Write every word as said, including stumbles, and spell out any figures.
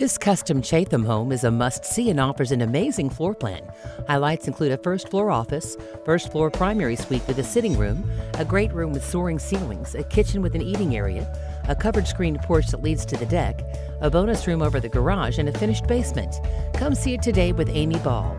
This custom Chatham home is a must-see and offers an amazing floor plan. Highlights include a first-floor office, first-floor primary suite with a sitting room, a great room with soaring ceilings, a kitchen with an eating area, a covered screened porch that leads to the deck, a bonus room over the garage, and a finished basement. Come see it today with Amy Ball.